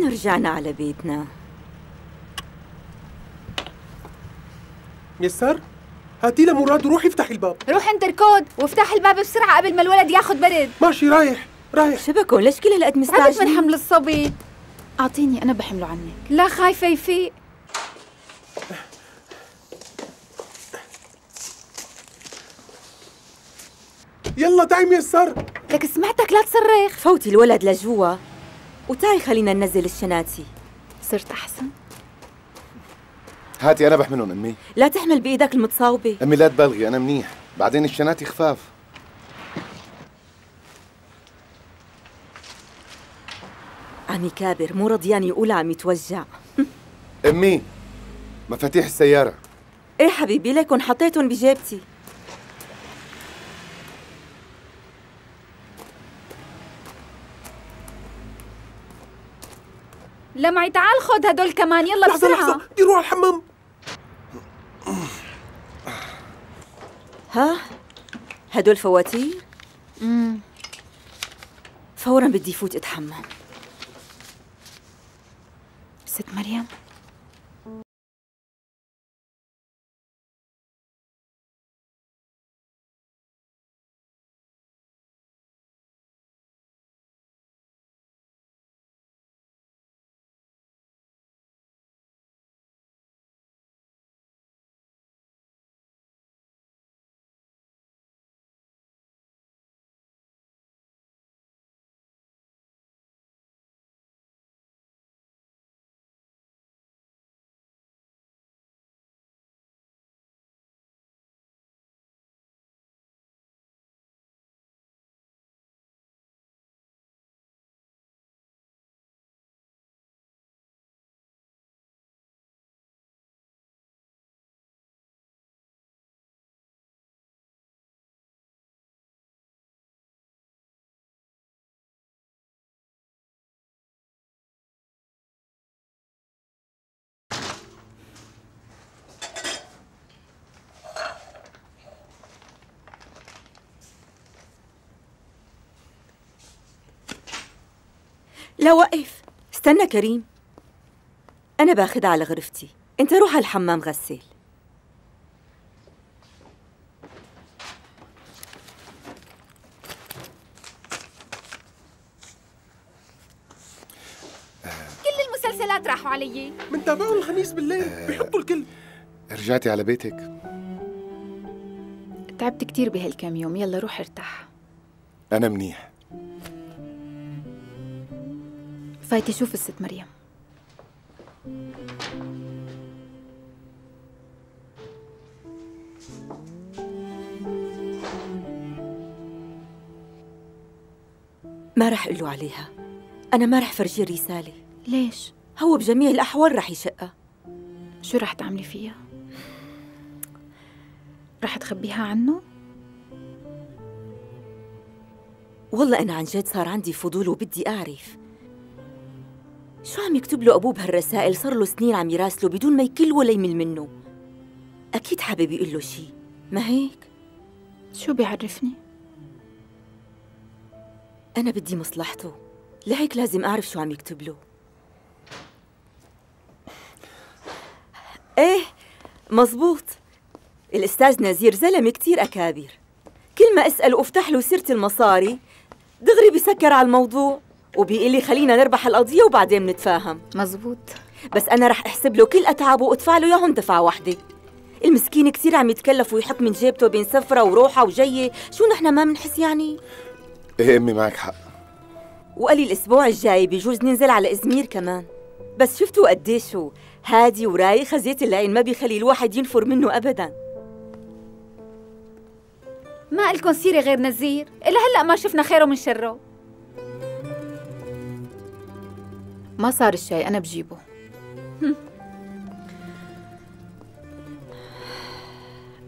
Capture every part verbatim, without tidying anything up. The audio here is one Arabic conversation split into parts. إحنا رجعنا على بيتنا. ميسر هاتي له مراد وروحي افتحي الباب. روح انت ركود وافتحي الباب بسرعه قبل ما الولد ياخد برد. ماشي رايح رايح. شبكه ليش كل هالقد مستعجل من حمل الصبي؟ اعطيني انا بحمله عنك. لا خايفه يفيق. يلا تعي ميسر. لك سمعتك لا تصرخ. فوتي الولد لجوا وتعي خلينا ننزل الشناتي. صرت احسن؟ هاتي أنا بحملهم أمي. لا تحمل بإيدك المتصاوبة. أمي لا تبالغي أنا منيح، بعدين الشناتي خفاف. عمي كابر مو رضيان يقول عم يتوجع. أمي مفاتيح السيارة. إيه حبيبي لكن حطيتهم بجيبتي. لا معي تعال خد هدول كمان يلا لحظة بسرعة. لحظة بدي روح على الحمام. ها هدول فواتير؟ امم فورا بدي فوت اتحمم. ست مريم لا وقف استنى كريم أنا باخدها على غرفتي أنت روح على الحمام غسل. كل المسلسلات راحوا علي من تابعوا الخميس بالليل أه بيحبوا الكل. رجعتي على بيتك؟ تعبت كتير بهالكام يوم يلا روح ارتاح. أنا منيح. فايتي شوف الست مريم. ما رح اقول له عليها، أنا ما رح فرجيه الرسالة. ليش؟ هو بجميع الأحوال رح يشقها. شو رح تعملي فيها؟ رح تخبيها عنه؟ والله أنا عن جد صار عندي فضول وبدي أعرف شو عم يكتب له أبوه بهالرسائل؟ صار له سنين عم يراسله بدون ما يكل ولا يمل منه. أكيد حابب يقول له شيء، ما هيك؟ شو بيعرفني؟ أنا بدي مصلحته، لهيك لازم أعرف شو عم يكتب له. إيه مزبوط، الأستاذ نزير زلمة كتير أكابر، كل ما أسأله أفتح له سيرة المصاري دغري بسكر على الموضوع وبيقول لي خلينا نربح القضية وبعدين بنتفاهم. مزبوط بس أنا رح أحسب له كل أتعبه وأدفع له إياهم دفعة واحدة. المسكين كثير عم يتكلف ويحط من جيبته بين سفرة وروحة وجاية، شو نحن ما بنحس يعني؟ إيه أمي معك حق. وقال لي الأسبوع الجاي بيجوز ننزل على إزمير كمان، بس شفتوا قديش هو هادي ورايق زيت العين ما بيخلي الواحد ينفر منه أبداً. ما إلكم سيرة غير نزير، إلا هلأ ما شفنا خيره من شره. ما صار الشاي أنا بجيبه.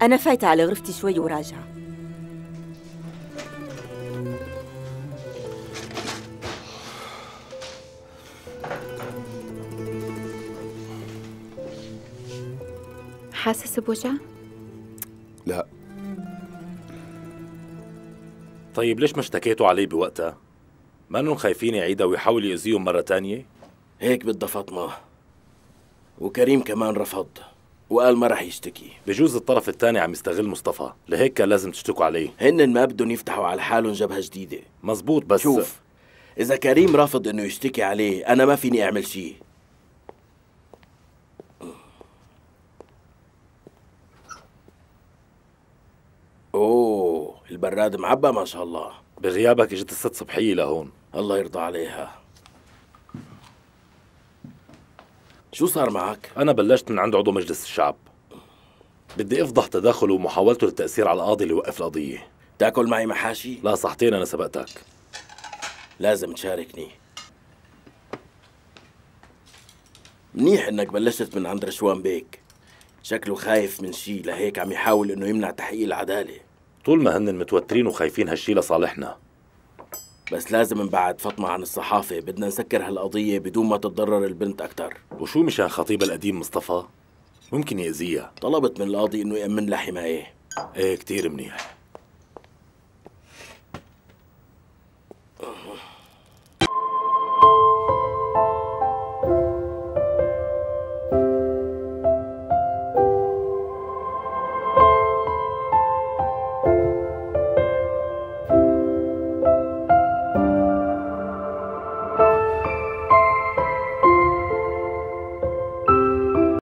أنا فايتة على غرفتي شوي وراجعة. حاسس بوجع؟ لا. طيب ليش ما اشتكيتوا عليه بوقتها؟ ما انهم خايفين يعيدها ويحاول يأذيهم مرة تانية؟ هيك بدها فاطمة. وكريم كمان رفض وقال ما راح يشتكي. بجوز الطرف الثاني عم يستغل مصطفى، لهيك كان لازم تشتكوا عليه. هن ما بدهم يفتحوا على حالهم جبهة جديدة. مزبوط، بس شوف، إذا كريم رافض إنه يشتكي عليه، أنا ما فيني أعمل شيء. أوه، البراد معبى ما شاء الله. بغيابك إجت الست صبحية لهون. الله يرضى عليها. شو صار معك؟ أنا بلشت من عند عضو مجلس الشعب. بدي أفضح تداخله ومحاولته للتأثير على القاضي اللي وقف القضية. تاكل معي محاشي؟ لا صحتين، أنا سبقتك. لازم تشاركني. منيح إنك بلشت من عند رشوان بيك. شكله خايف من شي، لهيك عم يحاول إنه يمنع تحقيق العدالة. طول ما هن متوترين وخايفين هالشي لصالحنا. بس لازم نبعد فاطمة عن الصحافة، بدنا نسكر هالقضية بدون ما تتضرر البنت أكتر. وشو مشان خطيبها القديم مصطفى؟ ممكن يأذيها. طلبت من القاضي إنه يأمن لها حماية. إيه كتير منيح.